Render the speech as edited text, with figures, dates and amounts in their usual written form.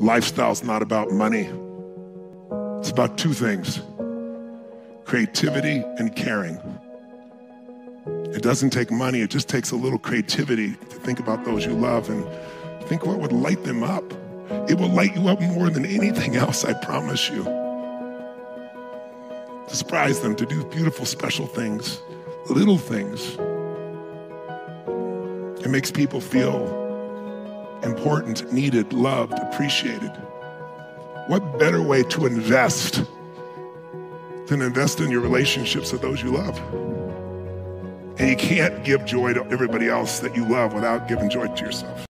Lifestyle's not about money. It's about two things: creativity and caring. It doesn't take money, it just takes a little creativity to think about those you love and think what would light them up. It will light you up more than anything else, I promise you. To surprise them, to do beautiful, special things, little things. It makes people feel important, needed, loved, appreciated. What better way to invest than invest in your relationships with those you love? And you can't give joy to everybody else that you love without giving joy to yourself.